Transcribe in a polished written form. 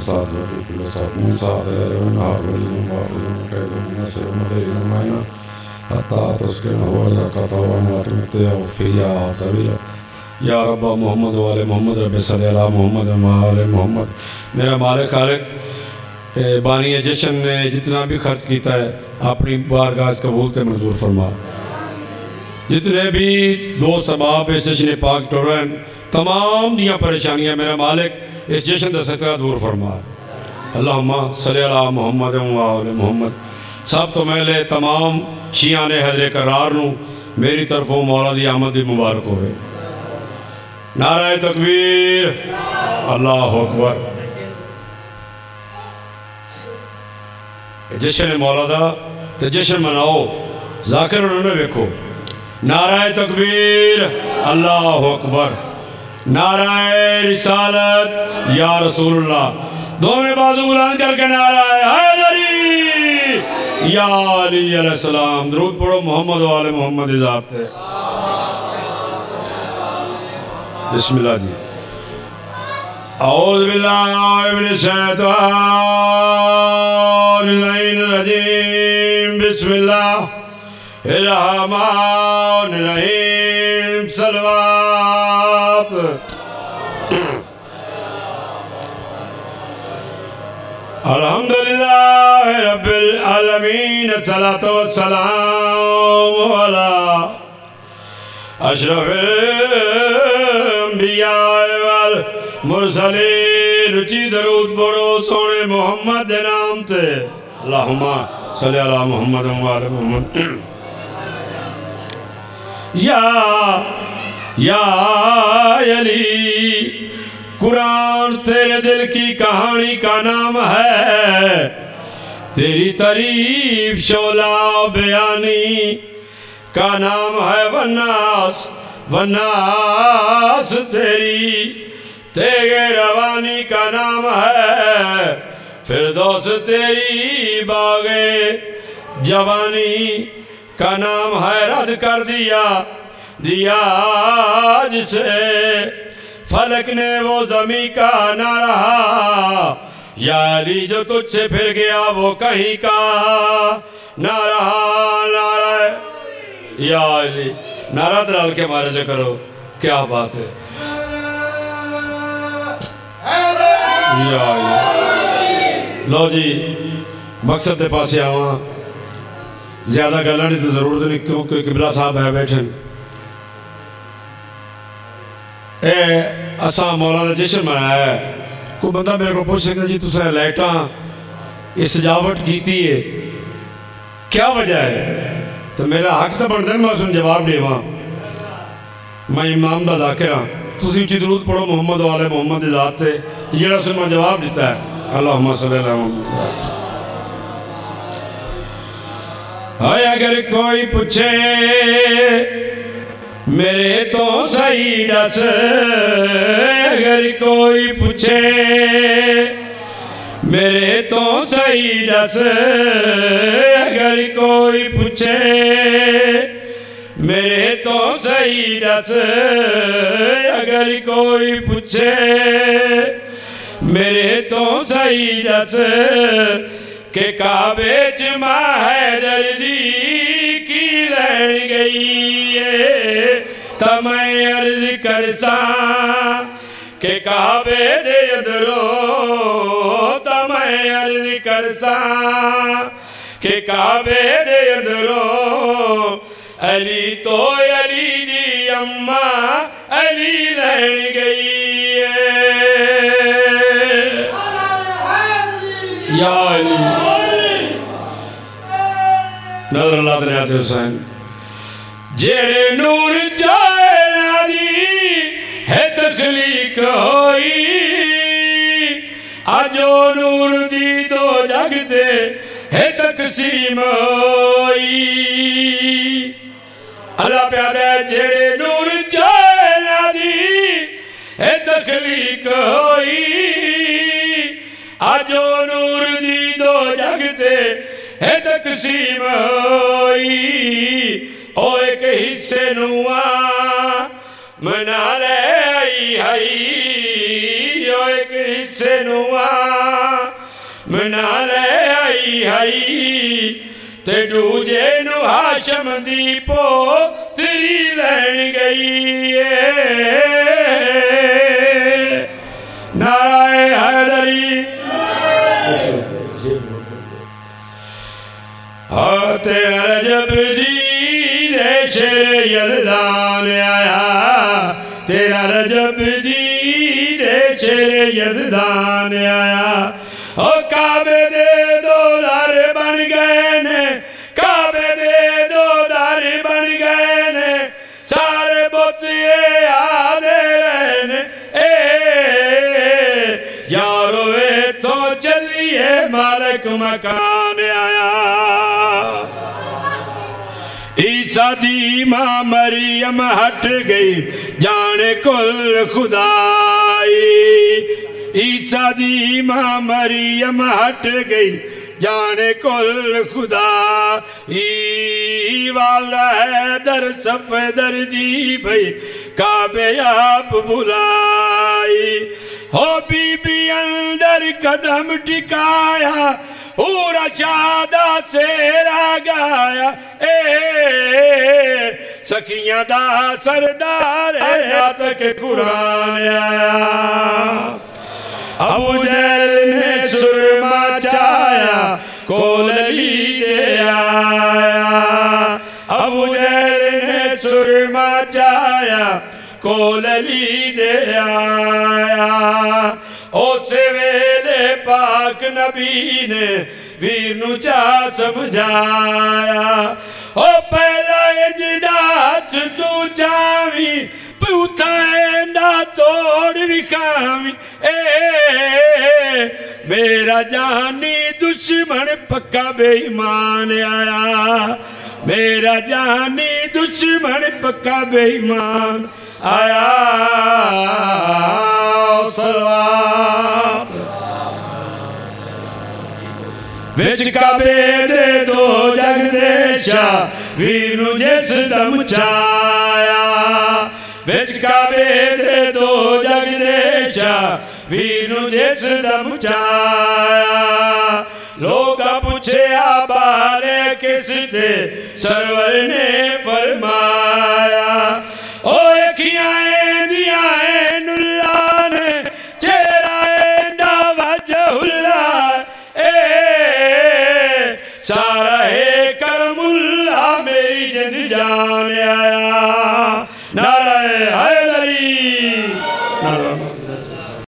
या रब्बा मोहम्मद वाले मोहम्मद रब सल मोहम्मद माल मोहम्मद। मेरा मालिक खालिक बानी जशन ने जितना भी खर्च किया है अपनी बारगाह कबूल ते मंजूर फरमा। जितने भी दोस्त अहबाब इस जशन पाक टोरन तमाम दियाँ परेशानियाँ मेरा मालिक इस जशन का सतरा दूर फरमा। अल्लाहुम्मा सल्ली अला मुहम्मद व आले मुहम्मद। सब तो मेले तमाम शिया ने हजरे करार नू मेरी तरफों मौला दी आमद दी मुबारक हो। नाराए तकबीर, अल्लाह अकबर। जशन मौलादा तो जशन मनाओ, जाकिर उन्होंने देखो। नाराए तकबीर, अल्लाह अकबर। नाराए रिसालत या रसूलुल्लाह, दोनों बाजू बुलंद करके नाराए हैदरी या अली अलैहिस्सलाम। दरूद पढ़ो मोहम्मद वाले मोहम्मद इजात। बिस्मिल्लाह जी। औज़ु बिल्लाहि मिनश शैतानिर रजीम, बिस्मिल्लाहिर रहमानिर रहीम। सलावत अल्हम्दुलिल्लाहि रब्बिल आलमीन, सलातो व सलामु अला अशरफिल मुरसलीन। रुचि दरूद पढ़ो सोने मोहम्मद के नाम से। अल्लाहुम्मा सल्ली अला मुहम्मद व आले मुहम्मद। या अली, कुरान तेरे दिल की कहानी का नाम है। तेरी तारीफ शोला बयानी का नाम है। वन्नास वन्नास तेरी तेरे रवानी का नाम है। फिरदौस तेरी बागे जवानी का नाम है। रद्द कर दिया दिया जिसे फलक ने वो जमी का ना रहा। यारी जो तुझसे फिर गया वो कहीं का ना रहा। नारा यारी नारा दलाल के मारे जो करो, क्या बात है। लो जी, मकसद के पास आवा, ज्यादा गल की जरूरत नहीं क्योंकि किबला साहब है बैठन। असा मौला का जश्न मनाया है। कोई बंदा मेरे को पूछ सकता जी तुसें लाइटा ये सजावट की है, क्या वजह है? तो मेरा हक तो बनता मैं उसमें जवाब देवा। मैं इमाम का जाकिर हाँ, तुम उची दरूद पढ़ो मोहम्मद वाले मोहम्मद की जात से, जरा सुन मैं जवाब देता है। अल्लाहुम्मा सल्ली अला मुहम्मद। अगर कोई पूछे मेरे तो सही दस, अगर कोई पूछे मेरे तो सही दस, अगर कोई पूछे मेरे तो सही दस, अगर कोई पूछे मेरे तो सही दस के काबे च माँ हैदरी की रह गई है। तो मैं अर्ज करता के काबे दे दरो, तो मैं अर्ज करता के काबे दे दरो। अली तो अली दी अम्मा अली रह गई है। या अली नजर अल्लाह तेरे आते हुसैन। जेड़े नूर चाहे नारी है तखलीक होई, अजो नूर दी दो जगते है तकसीम होई। अल्लाह प्यारे, जेड़े नूर चाहे नारी है तखलीक होई, अजो नूर दी दो जगते है तकसीम होई। ओ एक हिस्से नुआ मना ले आई है, ओ एक सेनुआ मना ले आई हई ते दूजे नु हाशम दी पोतरी लैन गई है। नाराए हैदरी हाथे रजब दी शेर यज़दान आया तेरा रजब दी शेर यज़दान आया। ओ काबे दे दो दार बन गए ने काबे दे दो दार बन गए ने सारे बुत ये आदे रहने यारो वे तो चलिए मालिक मकान आया। ईसा दी माँ मरियम हट गई जाने कुल खुदाई। ईसा दी माँ मरियम हट गई जाने कुल खुदा ई वाला है दर सफदर जी भई काबे आप बुलाई। हो बीबी अंदर कदम टिकाया पूरा शादा से गाया ए सखियां दा सरदार तक कुरान आया। अबू जहल ने सुरमा चाया कोल लिए आया। अबू जहल ने सुरमा चाया कोल लिए आया। उस वेले पाक नबी ने वीर नू चा समझाया। ओ पहला जिदा तू चावी पूता तोड़ विखावी ए मेरा जानी दुश्मन पक्का बेईमान आया। मेरा जानी दुश्मन पक्का बेईमान आया। सलावत विच काबे दे दो जग दे शाह वीर नू जिस दम चाया। विच काबे दे दो जग दे शाह वीर जिस दम चाया। लोग पूछे बारे किस थे सरवर ने फरमाया।